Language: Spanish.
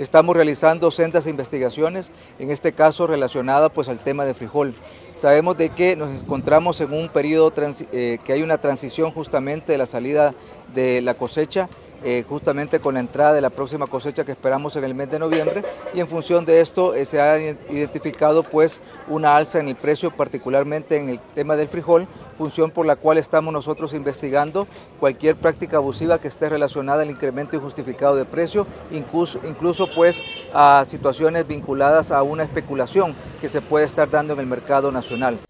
Estamos realizando sendas investigaciones, en este caso relacionada pues al tema de frijol. Sabemos de que nos encontramos en un periodo que hay una transición justamente de la salida de la cosecha, justamente con la entrada de la próxima cosecha que esperamos en el mes de noviembre, y en función de esto se ha identificado pues una alza en el precio, particularmente en el tema del frijol, función por la cual estamos nosotros investigando cualquier práctica abusiva que esté relacionada al incremento injustificado de precio, incluso pues a situaciones vinculadas a una especulación que se puede estar dando en el mercado nacional.